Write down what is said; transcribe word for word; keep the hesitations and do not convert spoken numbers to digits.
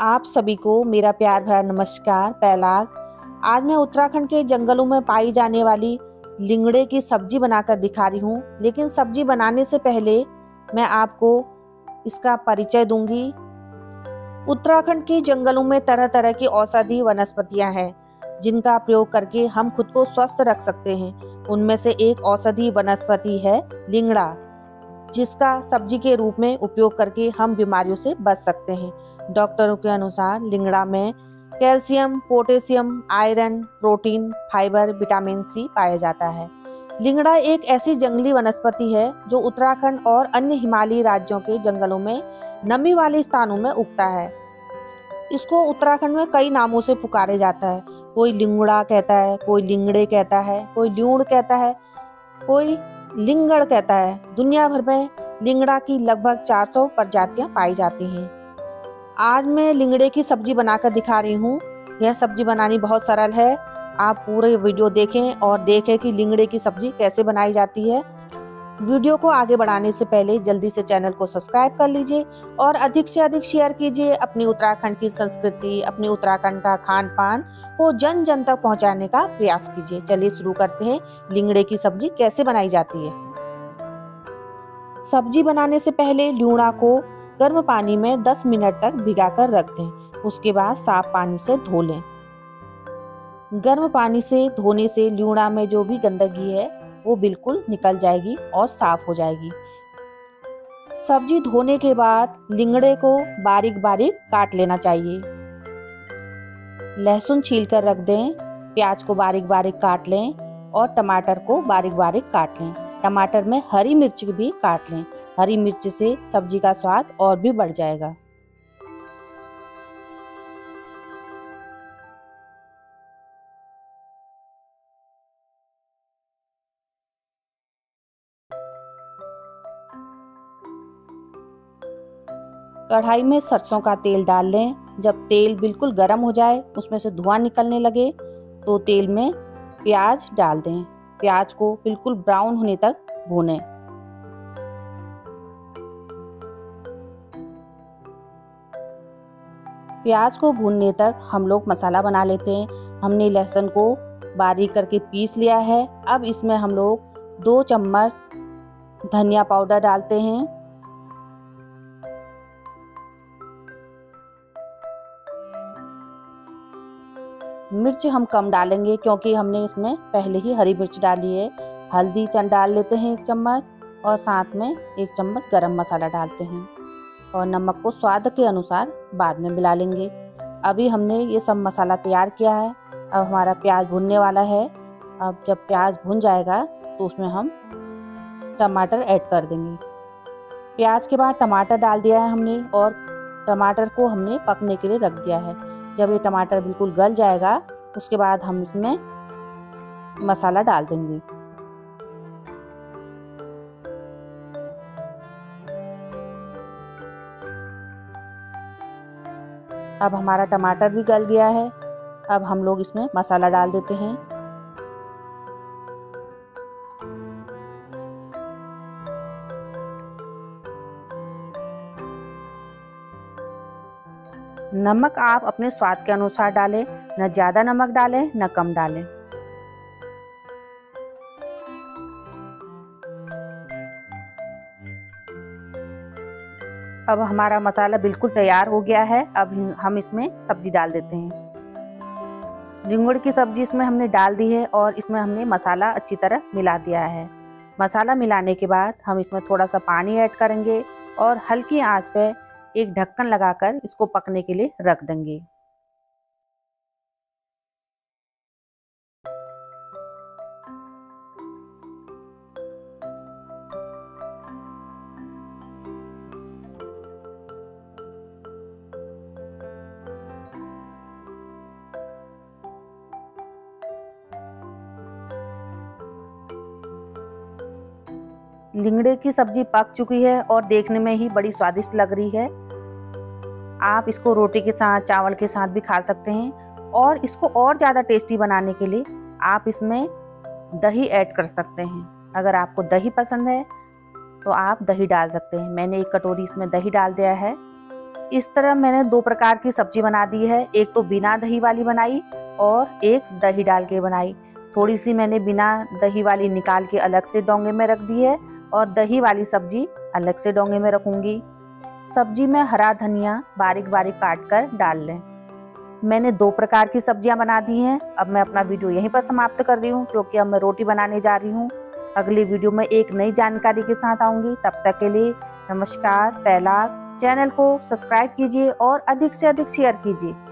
आप सभी को मेरा प्यार भरा नमस्कार। पैलाग, आज मैं उत्तराखंड के जंगलों में पाई जाने वाली लिंगड़े की सब्जी बनाकर दिखा रही हूँ, लेकिन सब्जी बनाने से पहले मैं आपको इसका परिचय दूंगी। उत्तराखंड के जंगलों में तरह तरह की औषधीय वनस्पतियाँ हैं जिनका प्रयोग करके हम खुद को स्वस्थ रख सकते हैं। उनमें से एक औषधीय वनस्पति है लिंगड़ा, जिसका सब्जी के रूप में उपयोग करके हम बीमारियों से बच सकते हैं। डॉक्टरों के अनुसार लिंगड़ा में calcium, potassium, iron, protein, fibre, vitamin C पाया जाता है। लिंगड़ा एक ऐसी जंगली वनस्पति है जो उत्तराखंड और अन्य हिमालयी राज्यों के जंगलों में नमी वाले स्थानों में उगता है। इसको उत्तराखंड में कई नामों से पुकारे जाता है। कोई लिंगड़ा कहता है, कोई लिंगड़े कहता है, कोई ल्यूड़ कहता है, कोई लिंगड़ कहता है। दुनिया भर में लिंगड़ा की लगभग चार सौ प्रजातियां पाई जाती हैं। आज मैं लिंगड़े की सब्जी बनाकर दिखा रही हूँ। यह सब्जी बनानी बहुत सरल है। आप पूरे वीडियो देखें और देखें कि लिंगड़े की सब्जी कैसे बनाई जाती है। वीडियो को आगे बढ़ाने से पहले जल्दी से चैनल को सब्सक्राइब कर लीजिए और अधिक से अधिक शेयर कीजिए। अपनी उत्तराखंड की संस्कृति, अपने उत्तराखंड का खान पान को जन जन तक पहुँचाने का प्रयास कीजिए। चलिए शुरू करते हैं, लिंगड़े की सब्जी कैसे बनाई जाती है। सब्जी बनाने से पहले ल्यूड़ा को गर्म पानी में दस मिनट तक भिगाकर रख दें। उसके बाद साफ पानी से धो लें। गर्म पानी से धोने से ल्यूड़ा में जो भी गंदगी है वो बिल्कुल निकल जाएगी और साफ हो जाएगी। सब्जी धोने के बाद लिंगड़े को बारीक बारीक काट लेना चाहिए। लहसुन छीलकर रख दें, प्याज को बारीक बारीक काट लें और टमाटर को बारीक बारीक काट लें। टमाटर में हरी मिर्च भी काट लें। हरी मिर्च से सब्जी का स्वाद और भी बढ़ जाएगा। कढ़ाई में सरसों का तेल डाल लें। जब तेल बिल्कुल गर्म हो जाए, उसमें से धुआं निकलने लगे, तो तेल में प्याज डाल दें। प्याज को बिल्कुल ब्राउन होने तक भूनें। प्याज को भूनने तक हम लोग मसाला बना लेते हैं। हमने लहसुन को बारीक करके पीस लिया है। अब इसमें हम लोग दो चम्मच धनिया पाउडर डालते हैं। मिर्च हम कम डालेंगे क्योंकि हमने इसमें पहले ही हरी मिर्च डाली है। हल्दी चंद डाल लेते हैं एक चम्मच और साथ में एक चम्मच गरम मसाला डालते हैं और नमक को स्वाद के अनुसार बाद में मिला लेंगे। अभी हमने ये सब मसाला तैयार किया है। अब हमारा प्याज भुनने वाला है। अब जब प्याज भुन जाएगा तो उसमें हम टमाटर ऐड कर देंगे। प्याज के बाद टमाटर डाल दिया है हमने और टमाटर को हमने पकने के लिए रख दिया है। जब ये टमाटर बिल्कुल गल जाएगा उसके बाद हम इसमें मसाला डाल देंगे। अब हमारा टमाटर भी गल गया है। अब हम लोग इसमें मसाला डाल देते हैं। नमक आप अपने स्वाद के अनुसार डालें, न ज़्यादा नमक डालें न कम डालें। अब हमारा मसाला बिल्कुल तैयार हो गया है। अब हम इसमें सब्जी डाल देते हैं। लिंगड़ की सब्जी इसमें हमने डाल दी है और इसमें हमने मसाला अच्छी तरह मिला दिया है। मसाला मिलाने के बाद हम इसमें थोड़ा सा पानी ऐड करेंगे और हल्की आंच पे एक ढक्कन लगाकर इसको पकने के लिए रख देंगे। लिंगड़े की सब्जी पक चुकी है और देखने में ही बड़ी स्वादिष्ट लग रही है। आप इसको रोटी के साथ, चावल के साथ भी खा सकते हैं और इसको और ज़्यादा टेस्टी बनाने के लिए आप इसमें दही ऐड कर सकते हैं। अगर आपको दही पसंद है तो आप दही डाल सकते हैं। मैंने एक कटोरी इसमें दही डाल दिया है। इस तरह मैंने दो प्रकार की सब्जी बना दी है, एक तो बिना दही वाली बनाई और एक दही डाल के बनाई। थोड़ी सी मैंने बिना दही वाली निकाल के अलग से डोंगे में रख दी है और दही वाली सब्जी अलग से डोंगे में रखूंगी। सब्जी में हरा धनिया बारीक बारीक काट कर डाल लें। मैंने दो प्रकार की सब्जियां बना दी हैं। अब मैं अपना वीडियो यहीं पर समाप्त कर रही हूं, क्योंकि अब मैं रोटी बनाने जा रही हूं। अगली वीडियो में एक नई जानकारी के साथ आऊंगी। तब तक के लिए नमस्कार। पहला चैनल को सब्सक्राइब कीजिए और अधिक से अधिक शेयर कीजिए।